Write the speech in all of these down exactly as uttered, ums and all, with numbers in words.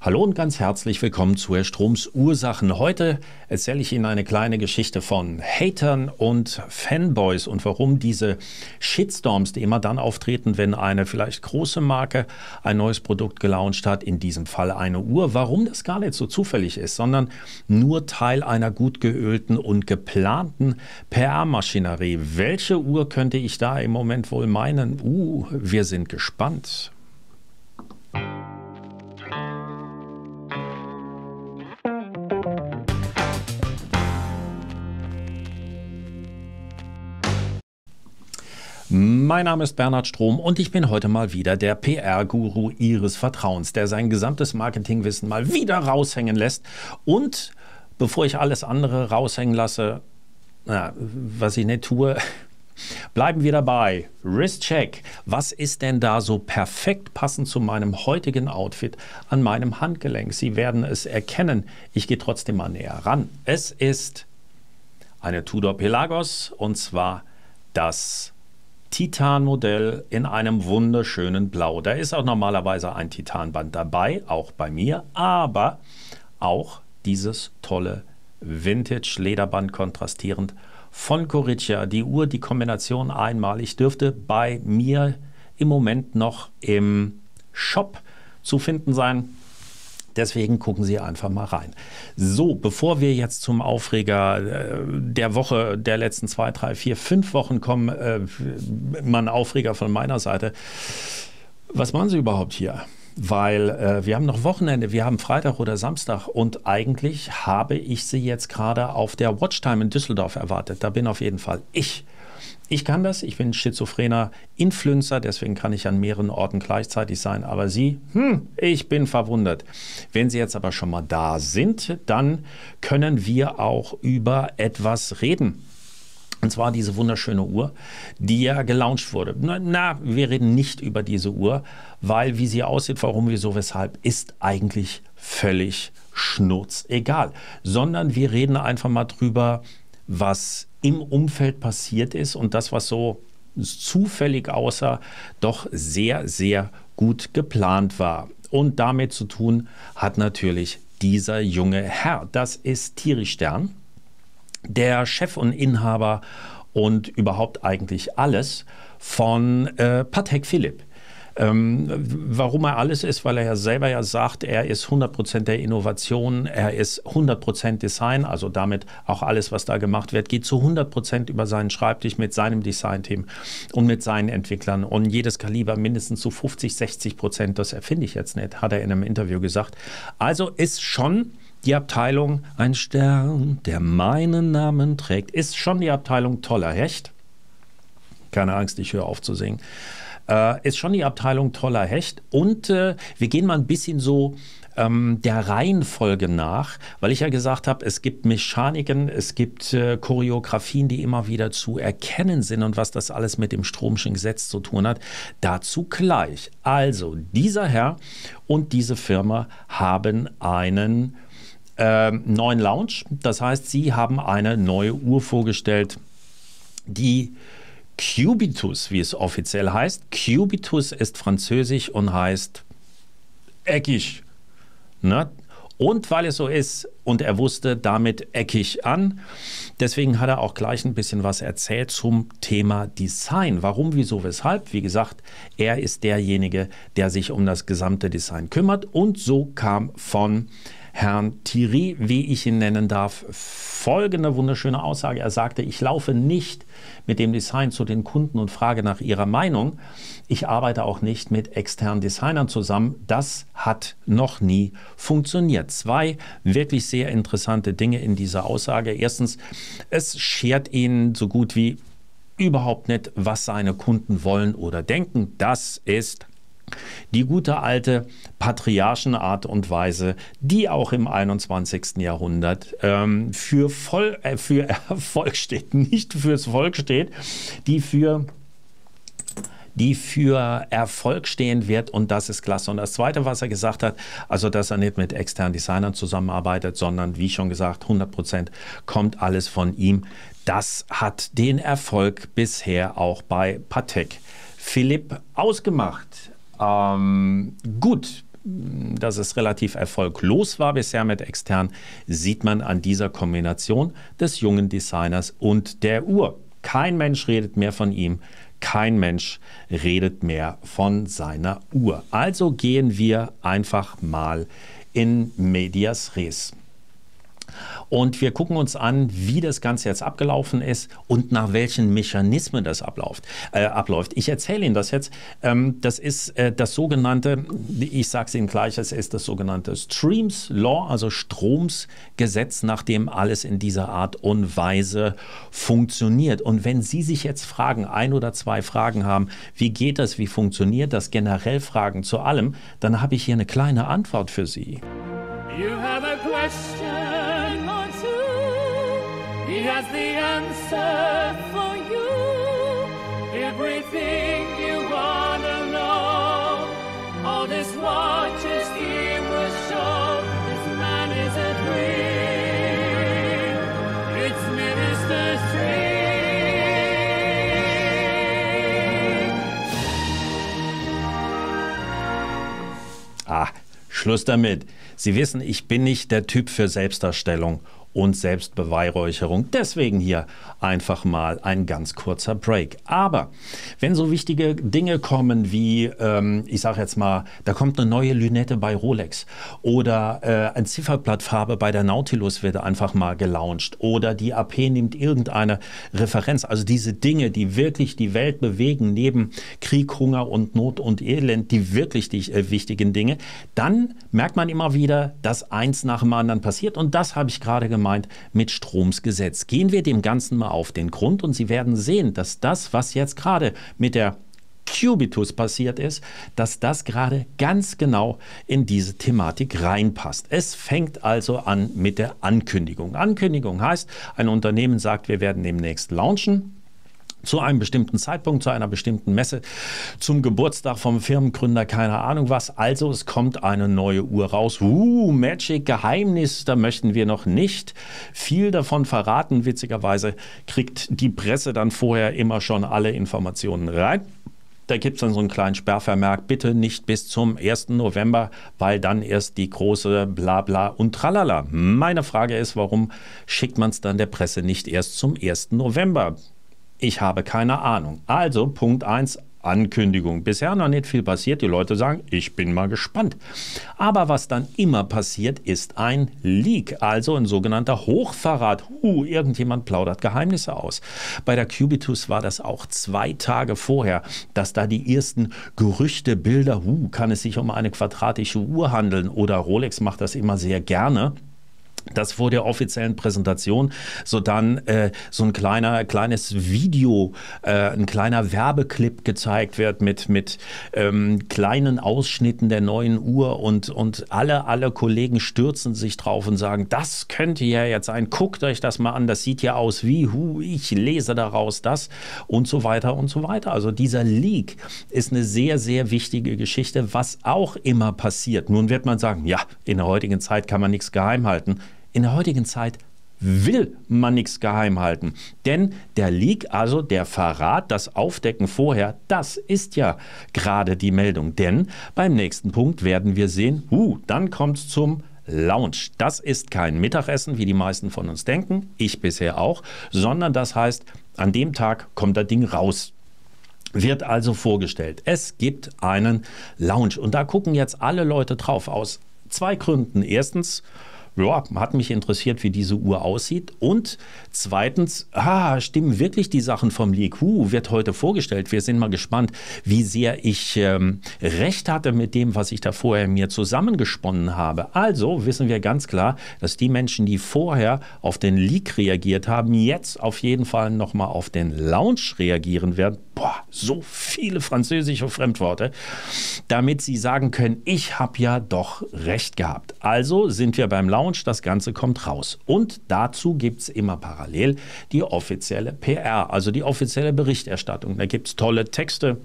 Hallo und ganz herzlich willkommen zu Herr Strohms Ursachen. Heute erzähle ich Ihnen eine kleine Geschichte von Hatern und Fanboys und warum diese Shitstorms, die immer dann auftreten, wenn eine vielleicht große Marke ein neues Produkt gelauncht hat, in diesem Fall eine Uhr, warum das gar nicht so zufällig ist, sondern nur Teil einer gut geölten und geplanten P R-Maschinerie. Welche Uhr könnte ich da im Moment wohl meinen? Uh, wir sind gespannt. Mein Name ist Bernhard Strohm und ich bin heute mal wieder der P R-Guru Ihres Vertrauens, der sein gesamtes Marketingwissen mal wieder raushängen lässt. Und bevor ich alles andere raushängen lasse, na, was ich nicht tue, bleiben wir dabei. Wristcheck. Was ist denn da so perfekt passend zu meinem heutigen Outfit an meinem Handgelenk? Sie werden es erkennen. Ich gehe trotzdem mal näher ran. Es ist eine Tudor Pelagos und zwar das Titanmodell in einem wunderschönen Blau. Da ist auch normalerweise ein Titanband dabei, auch bei mir, aber auch dieses tolle Vintage-Lederband kontrastierend von Coricchia. Die Uhr, die Kombination einmalig, dürfte bei mir im Moment noch im Shop zu finden sein. Deswegen gucken Sie einfach mal rein. So, bevor wir jetzt zum Aufreger der Woche, der letzten zwei, drei, vier, fünf Wochen kommen, äh, mal ein Aufreger von meiner Seite. Was machen Sie überhaupt hier? Weil äh, wir haben noch Wochenende, wir haben Freitag oder Samstag und eigentlich habe ich Sie jetzt gerade auf der Watchtime in Düsseldorf erwartet. Da bin auf jeden Fall ich. Ich kann das, ich bin schizophrener Influencer, deswegen kann ich an mehreren Orten gleichzeitig sein, aber Sie, hm, ich bin verwundert. Wenn Sie jetzt aber schon mal da sind, dann können wir auch über etwas reden. Und zwar diese wunderschöne Uhr, die ja gelauncht wurde. Na, na, wir reden nicht über diese Uhr, weil wie sie aussieht, warum, wieso, weshalb, ist eigentlich völlig schnurzegal. Sondern wir reden einfach mal drüber, was im Umfeld passiert ist und das, was so zufällig aussah, doch sehr, sehr gut geplant war. Und damit zu tun hat natürlich dieser junge Herr. Das ist Thierry Stern, der Chef und Inhaber und überhaupt eigentlich alles von äh, Patek Philippe. Ähm, warum er alles ist, weil er ja selber ja sagt, er ist hundert Prozent der Innovation, er ist hundert Prozent Design, also damit auch alles, was da gemacht wird, geht zu hundert Prozent über seinen Schreibtisch mit seinem Design-Team und mit seinen Entwicklern und jedes Kaliber mindestens zu fünfzig, sechzig Prozent, das erfinde ich jetzt nicht, hat er in einem Interview gesagt. Also ist schon die Abteilung ein Stern, der meinen Namen trägt, ist schon die Abteilung toller Hecht. Keine Angst, ich höre auf zu singen. Äh, ist schon die Abteilung toller Hecht. Und äh, wir gehen mal ein bisschen so ähm, der Reihenfolge nach, weil ich ja gesagt habe, es gibt Mechaniken, es gibt äh, Choreografien, die immer wieder zu erkennen sind und was das alles mit dem Stromschen Gesetz zu tun hat. Dazu gleich. Also, dieser Herr und diese Firma haben einen äh, neuen Lounge. Das heißt, sie haben eine neue Uhr vorgestellt, die Cubitus, wie es offiziell heißt. Cubitus ist französisch und heißt eckig. Ne? Und weil es so ist und er wusste damit eckig an, deswegen hat er auch gleich ein bisschen was erzählt zum Thema Design. Warum, wieso, weshalb? Wie gesagt, er ist derjenige, der sich um das gesamte Design kümmert und so kam von Herrn Thierry, wie ich ihn nennen darf, folgende wunderschöne Aussage. Er sagte, ich laufe nicht mit dem Design zu den Kunden und frage nach ihrer Meinung. Ich arbeite auch nicht mit externen Designern zusammen. Das hat noch nie funktioniert. Zwei wirklich sehr interessante Dinge in dieser Aussage. Erstens, es schert ihnen so gut wie überhaupt nicht, was seine Kunden wollen oder denken. Das ist die gute alte Patriarchenart und Weise, die auch im einundzwanzigsten Jahrhundert ähm, für, voll, äh, für Erfolg steht, nicht fürs Volk steht, die für, die für Erfolg stehen wird und das ist klasse. Und das Zweite, was er gesagt hat, also dass er nicht mit externen Designern zusammenarbeitet, sondern wie schon gesagt, hundert Prozent kommt alles von ihm. Das hat den Erfolg bisher auch bei Patek Philippe ausgemacht. Ähm, gut, dass es relativ erfolglos war bisher mit extern, sieht man an dieser Kombination des jungen Designers und der Uhr. Kein Mensch redet mehr von ihm, kein Mensch redet mehr von seiner Uhr. Also gehen wir einfach mal in medias res. Und wir gucken uns an, wie das Ganze jetzt abgelaufen ist und nach welchen Mechanismen das abläuft. Äh, abläuft. Ich erzähle Ihnen das jetzt. Ähm, das ist äh, das sogenannte, ich sage es Ihnen gleich, es ist das sogenannte Strohms Law, also Strohms Gesetz, nach dem alles in dieser Art und Weise funktioniert. Und wenn Sie sich jetzt Fragen, ein oder zwei Fragen haben, wie geht das, wie funktioniert das, generell Fragen zu allem, dann habe ich hier eine kleine Antwort für Sie. You have a question. He has the answer for you. Everything you wanna know. All this watches he will show. This man is a dream. It's Minister's dream. Ah, Schluss damit. Sie wissen, ich bin nicht der Typ für Selbstdarstellung und Selbstbeweihräucherung. Deswegen hier einfach mal ein ganz kurzer Break. Aber wenn so wichtige Dinge kommen wie, ähm, ich sage jetzt mal, da kommt eine neue Lünette bei Rolex oder äh, eine Zifferblattfarbe bei der Nautilus wird einfach mal gelauncht oder die A P nimmt irgendeine Referenz. Also diese Dinge, die wirklich die Welt bewegen, neben Krieg, Hunger und Not und Elend, die wirklich die, äh, wichtigen Dinge, dann merkt man immer wieder, dass eins nach dem anderen passiert. Und das habe ich gerade gemacht. Meint mit Strohms Gesetz. Gehen wir dem Ganzen mal auf den Grund und Sie werden sehen, dass das, was jetzt gerade mit der Cubitus passiert ist, dass das gerade ganz genau in diese Thematik reinpasst. Es fängt also an mit der Ankündigung. Ankündigung heißt, ein Unternehmen sagt, wir werden demnächst launchen. Zu einem bestimmten Zeitpunkt, zu einer bestimmten Messe, zum Geburtstag vom Firmengründer, keine Ahnung was. Also es kommt eine neue Uhr raus. Uh, Magic, Geheimnis, da möchten wir noch nicht viel davon verraten. Witzigerweise kriegt die Presse dann vorher immer schon alle Informationen rein. Da gibt es dann so einen kleinen Sperrvermerk, bitte nicht bis zum ersten November, weil dann erst die große Blabla und Tralala. Meine Frage ist, warum schickt man es dann der Presse nicht erst zum ersten November? Ich habe keine Ahnung. Also Punkt eins, Ankündigung. Bisher noch nicht viel passiert. Die Leute sagen, ich bin mal gespannt. Aber was dann immer passiert, ist ein Leak, also ein sogenannter Hochverrat. Uh, irgendjemand plaudert Geheimnisse aus. Bei der Cubitus war das auch zwei Tage vorher, dass da die ersten Gerüchte, Bilder, uh, kann es sich um eine quadratische Uhr handeln oder Rolex macht das immer sehr gerne. Dass vor der offiziellen Präsentation so dann äh, so ein kleiner kleines Video, äh, ein kleiner Werbeclip gezeigt wird mit, mit ähm, kleinen Ausschnitten der neuen Uhr und, und alle, alle Kollegen stürzen sich drauf und sagen, das könnte ja jetzt sein, guckt euch das mal an, das sieht ja aus wie, hu, ich lese daraus das und so weiter und so weiter. Also dieser Leak ist eine sehr, sehr wichtige Geschichte, was auch immer passiert. Nun wird man sagen, ja, in der heutigen Zeit kann man nichts geheim halten. In der heutigen Zeit will man nichts geheim halten, denn der Leak, also der Verrat, das Aufdecken vorher, das ist ja gerade die Meldung, denn beim nächsten Punkt werden wir sehen, uh, dann kommt es zum Lounge. Das ist kein Mittagessen, wie die meisten von uns denken, ich bisher auch, sondern das heißt, an dem Tag kommt das Ding raus. Wird also vorgestellt, es gibt einen Lounge und da gucken jetzt alle Leute drauf aus. Zwei Gründen, erstens, ja, hat mich interessiert, wie diese Uhr aussieht. Und zweitens, ah, stimmen wirklich die Sachen vom Leak? Uh, wird heute vorgestellt. Wir sind mal gespannt, wie sehr ich ähm, recht hatte mit dem, was ich da vorher mir zusammengesponnen habe. Also wissen wir ganz klar, dass die Menschen, die vorher auf den Leak reagiert haben, jetzt auf jeden Fall nochmal auf den Lounge reagieren werden. Boah, so viele französische Fremdworte, damit sie sagen können, ich habe ja doch recht gehabt. Also sind wir beim Lounge. Das Ganze kommt raus. Und dazu gibt es immer parallel die offizielle P R, also die offizielle Berichterstattung. Da gibt es tolle Texte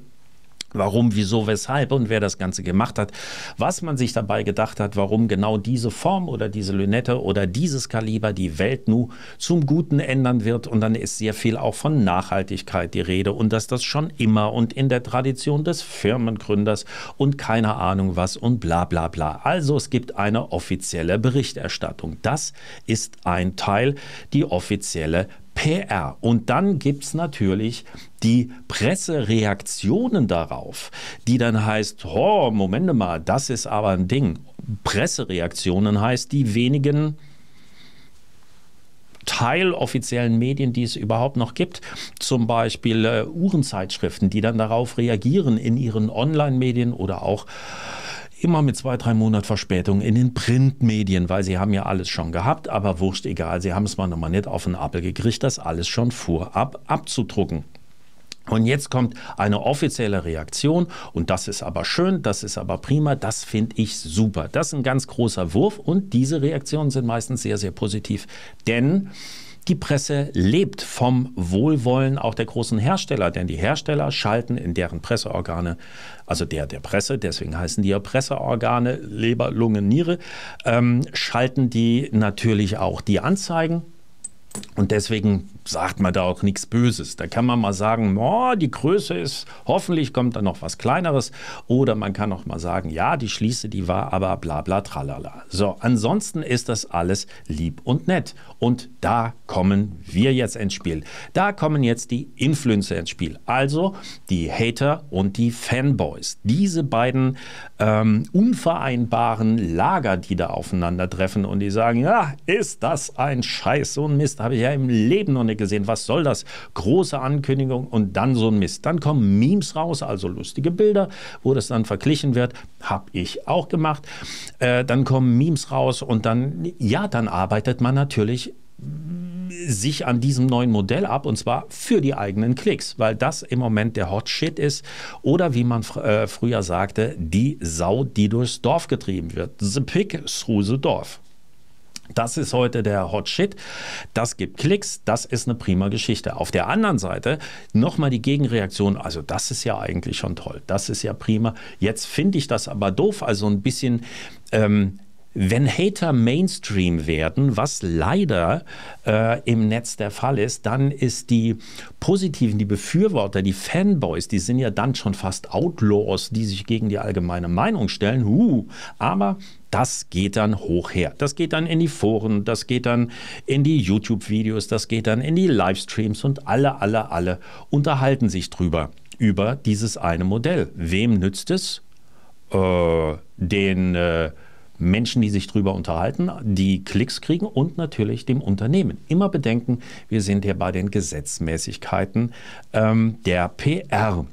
warum, wieso, weshalb und wer das Ganze gemacht hat, was man sich dabei gedacht hat, warum genau diese Form oder diese Lünette oder dieses Kaliber die Welt nun zum Guten ändern wird. Und dann ist sehr viel auch von Nachhaltigkeit die Rede und dass das schon immer und in der Tradition des Firmengründers und keine Ahnung was und bla bla bla. Also es gibt eine offizielle Berichterstattung. Das ist ein Teil, die offizielle P R. Und dann gibt es natürlich die Pressereaktionen darauf, die dann heißt, oh, Moment mal, das ist aber ein Ding. Pressereaktionen heißt, die wenigen teiloffiziellen Medien, die es überhaupt noch gibt, zum Beispiel äh, Uhrenzeitschriften, die dann darauf reagieren in ihren Online-Medien oder auch immer mit zwei, drei Monat Verspätung in den Printmedien, weil sie haben ja alles schon gehabt, aber wurscht, egal, sie haben es mal nochmal nicht auf den Appel gekriegt, das alles schon vorab abzudrucken. Und jetzt kommt eine offizielle Reaktion und das ist aber schön, das ist aber prima, das finde ich super. Das ist ein ganz großer Wurf und diese Reaktionen sind meistens sehr, sehr positiv, denn die Presse lebt vom Wohlwollen auch der großen Hersteller, denn die Hersteller schalten in deren Presseorgane, also der der Presse, deswegen heißen die ja Presseorgane, Leber, Lunge, Niere, ähm, schalten die natürlich auch die Anzeigen. Und deswegen sagt man da auch nichts Böses. Da kann man mal sagen, oh, die Größe ist, hoffentlich kommt dann noch was Kleineres. Oder man kann auch mal sagen, ja, die Schließe, die war aber bla bla tralala. So, ansonsten ist das alles lieb und nett. Und da kommen wir jetzt ins Spiel. Da kommen jetzt die Influencer ins Spiel. Also die Hater und die Fanboys. Diese beiden ähm, unvereinbaren Lager, die da aufeinandertreffen und die sagen, ja, ist das ein Scheiß, so ein Mist. Habe ich ja im Leben noch nicht gesehen. Was soll das? Große Ankündigung und dann so ein Mist. Dann kommen Memes raus, also lustige Bilder, wo das dann verglichen wird. Habe ich auch gemacht. Äh, dann kommen Memes raus und dann, ja, dann arbeitet man natürlich sich an diesem neuen Modell ab und zwar für die eigenen Klicks, weil das im Moment der Hot Shit ist oder wie man fr äh, früher sagte, die Sau, die durchs Dorf getrieben wird. The pig through the Dorf. Das ist heute der Hot Shit, das gibt Klicks, das ist eine prima Geschichte. Auf der anderen Seite nochmal die Gegenreaktion, also das ist ja eigentlich schon toll, das ist ja prima. Jetzt finde ich das aber doof, also ein bisschen, ähm, wenn Hater Mainstream werden, was leider äh, im Netz der Fall ist, dann ist die Positiven, die Befürworter, die Fanboys, die sind ja dann schon fast Outlaws, die sich gegen die allgemeine Meinung stellen, huh, aber das geht dann hoch her. Das geht dann in die Foren, das geht dann in die YouTube-Videos, das geht dann in die Livestreams und alle, alle, alle unterhalten sich drüber, über dieses eine Modell. Wem nützt es? Äh, den äh, Menschen, die sich drüber unterhalten, die Klicks kriegen und natürlich dem Unternehmen. Immer bedenken, wir sind hier bei den Gesetzmäßigkeiten ähm, der P R.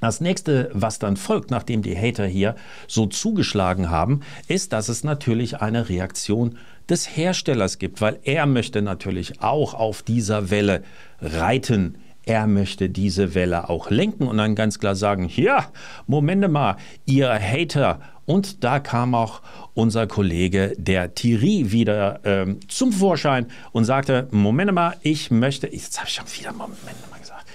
Das nächste, was dann folgt, nachdem die Hater hier so zugeschlagen haben, ist, dass es natürlich eine Reaktion des Herstellers gibt, weil er möchte natürlich auch auf dieser Welle reiten. Er möchte diese Welle auch lenken und dann ganz klar sagen, ja, Moment mal, ihr Hater. Und da kam auch unser Kollege, der Thierry, wieder ähm, zum Vorschein und sagte, Moment mal, ich möchte, jetzt habe ich schon wieder Moment mal gesagt,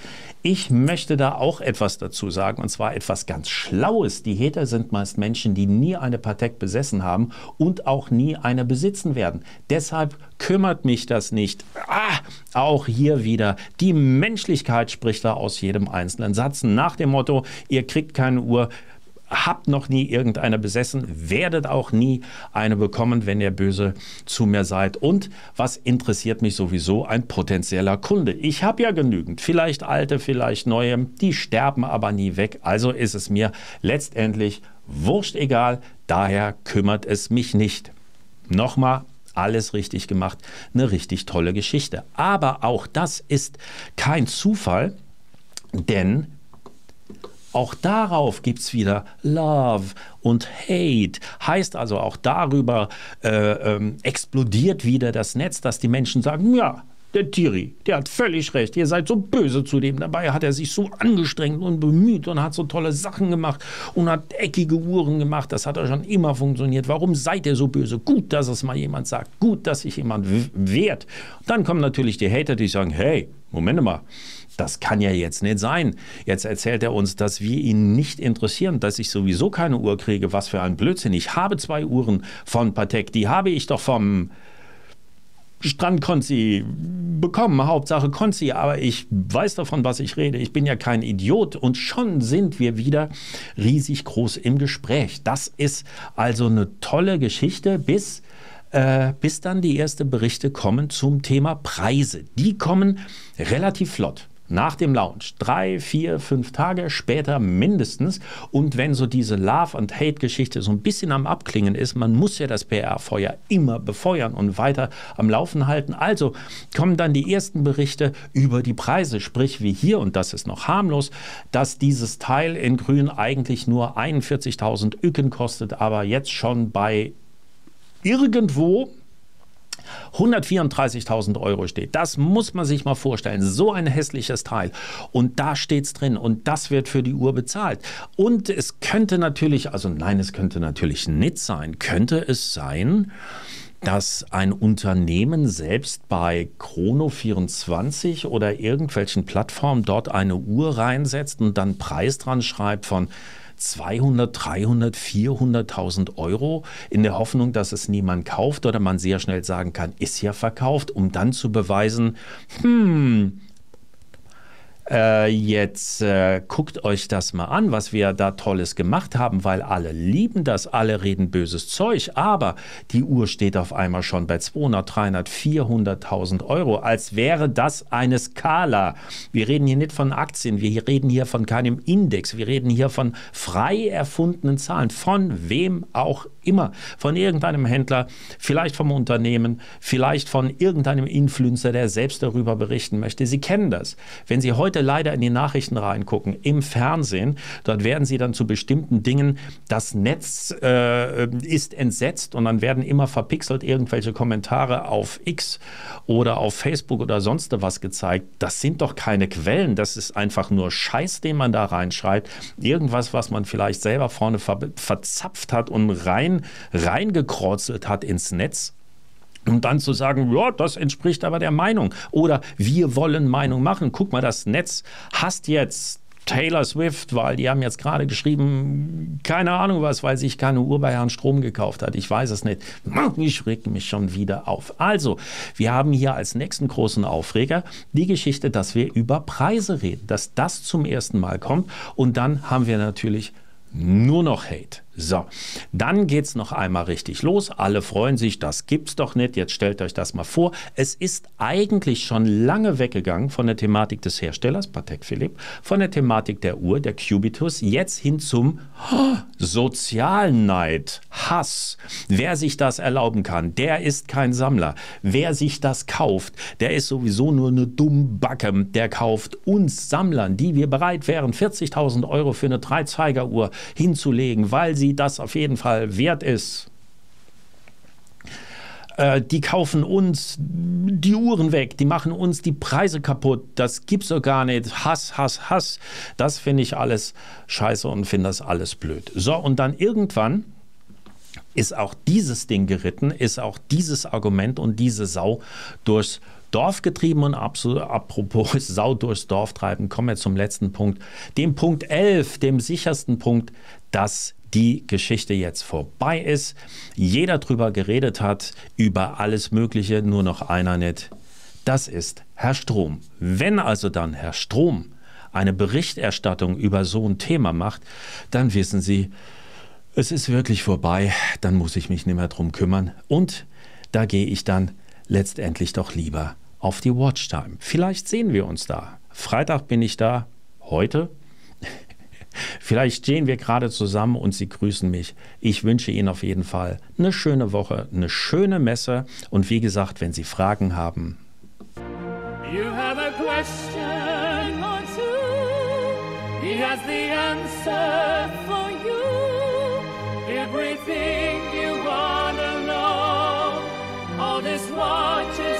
ich möchte da auch etwas dazu sagen, und zwar etwas ganz Schlaues. Die Hater sind meist Menschen, die nie eine Patek besessen haben und auch nie eine besitzen werden. Deshalb kümmert mich das nicht. Ah, auch hier wieder, die Menschlichkeit spricht da aus jedem einzelnen Satz. Nach dem Motto, ihr kriegt keine Uhr, habt noch nie irgendeine besessen, werdet auch nie eine bekommen, wenn ihr böse zu mir seid. Und was interessiert mich sowieso? Ein potenzieller Kunde. Ich habe ja genügend, vielleicht alte, vielleicht neue, die sterben aber nie weg. Also ist es mir letztendlich wurscht egal, daher kümmert es mich nicht. Nochmal. Alles richtig gemacht, eine richtig tolle Geschichte. Aber auch das ist kein Zufall, denn auch darauf gibt es wieder Love und Hate. Heißt also, auch darüber äh, ähm, explodiert wieder das Netz, dass die Menschen sagen, ja, der Thierry, der hat völlig recht, ihr seid so böse zu dem. Dabei hat er sich so angestrengt und bemüht und hat so tolle Sachen gemacht und hat eckige Uhren gemacht. Das hat ja schon immer funktioniert. Warum seid ihr so böse? Gut, dass es mal jemand sagt. Gut, dass sich jemand wehrt. Dann kommen natürlich die Hater, die sagen, hey, Moment mal, Das kann ja jetzt nicht sein. Jetzt erzählt er uns, dass wir ihn nicht interessieren, dass ich sowieso keine Uhr kriege. Was für ein Blödsinn. Ich habe zwei Uhren von Patek. Die habe ich doch vom Strandkonzi bekommen. Hauptsache Konzi. Aber ich weiß davon, was ich rede. Ich bin ja kein Idiot. Und schon sind wir wieder riesig groß im Gespräch. Das ist also eine tolle Geschichte, bis... bis dann die ersten Berichte kommen zum Thema Preise. Die kommen relativ flott nach dem Launch. Drei, vier, fünf Tage später mindestens. Und wenn so diese Love-and-Hate-Geschichte so ein bisschen am Abklingen ist, man muss ja das P R-Feuer immer befeuern und weiter am Laufen halten. Also kommen dann die ersten Berichte über die Preise. Sprich wie hier, und das ist noch harmlos, dass dieses Teil in Grün eigentlich nur einundvierzigtausend Ücken kostet, aber jetzt schon bei irgendwo hundertvierunddreißigtausend Euro steht. Das muss man sich mal vorstellen. So ein hässliches Teil. Und da steht es drin. Und das wird für die Uhr bezahlt. Und es könnte natürlich, also nein, es könnte natürlich nicht sein. Könnte es sein, dass ein Unternehmen selbst bei Chrono vierundzwanzig oder irgendwelchen Plattformen dort eine Uhr reinsetzt und dann Preis dran schreibt von zweihundert, dreihundert, vierhunderttausend Euro in der Hoffnung, dass es niemand kauft oder man sehr schnell sagen kann, ist ja verkauft, um dann zu beweisen, hm, äh, jetzt äh, guckt euch das mal an, was wir da Tolles gemacht haben, weil alle lieben das, alle reden böses Zeug, aber die Uhr steht auf einmal schon bei zweihundert, dreihundert, vierhunderttausend Euro, als wäre das eine Skala. Wir reden hier nicht von Aktien, wir reden hier von keinem Index, wir reden hier von frei erfundenen Zahlen, von wem auch immer, von irgendeinem Händler, vielleicht vom Unternehmen, vielleicht von irgendeinem Influencer, der selbst darüber berichten möchte. Sie kennen das. Wenn Sie heute leider in die Nachrichten reingucken, im Fernsehen, dort werden Sie dann zu bestimmten Dingen, das Netz äh, ist entsetzt und dann werden immer verpixelt irgendwelche Kommentare auf X oder auf Facebook oder sonst was gezeigt. Das sind doch keine Quellen, das ist einfach nur Scheiß, den man da reinschreibt. Irgendwas, was man vielleicht selber vorne ver verzapft hat und rein reingekrotzelt hat ins Netz, um dann zu sagen, ja, das entspricht aber der Meinung oder wir wollen Meinung machen. Guck mal, das Netz hasst jetzt Taylor Swift, weil die haben jetzt gerade geschrieben, keine Ahnung was, weil sich keine Uhr bei Herrn Strom gekauft hat. Ich weiß es nicht. Ich reg mich schon wieder auf. Also, wir haben hier als nächsten großen Aufreger die Geschichte, dass wir über Preise reden, dass das zum ersten Mal kommt und dann haben wir natürlich nur noch Hate. So, dann geht es noch einmal richtig los. Alle freuen sich, das gibt's doch nicht. Jetzt stellt euch das mal vor. Es ist eigentlich schon lange weggegangen von der Thematik des Herstellers, Patek Philippe, von der Thematik der Uhr, der Cubitus, jetzt hin zum Sozialneid, Hass. Wer sich das erlauben kann, der ist kein Sammler. Wer sich das kauft, der ist sowieso nur eine Dummbacke. Der kauft uns Sammlern, die wir bereit wären, vierzigtausend Euro für eine Dreizeigeruhr hinzulegen, weil sie das auf jeden Fall wert ist. Äh, die kaufen uns die Uhren weg, die machen uns die Preise kaputt, das gibt's doch gar nicht, Hass, Hass, Hass. Das finde ich alles scheiße und finde das alles blöd. So, und dann irgendwann ist auch dieses Ding geritten, ist auch dieses Argument und diese Sau durchs Dorf getrieben und apropos Sau durchs Dorf treiben, kommen wir zum letzten Punkt, dem Punkt elf, dem sichersten Punkt, dass die Geschichte jetzt vorbei ist. Jeder drüber geredet hat, über alles Mögliche, nur noch einer nicht. Das ist Herr Strom. Wenn also dann Herr Strom eine Berichterstattung über so ein Thema macht, dann wissen Sie, es ist wirklich vorbei, dann muss ich mich nicht mehr drum kümmern. Und da gehe ich dann letztendlich doch lieber auf die Watchtime. Vielleicht sehen wir uns da. Freitag bin ich da, heute. Vielleicht stehen wir gerade zusammen und Sie grüßen mich. Ich wünsche Ihnen auf jeden Fall eine schöne Woche, eine schöne Messe und wie gesagt, wenn Sie Fragen haben. You have a question or two. He has the answer for you. Everything you wanna know. All this watches.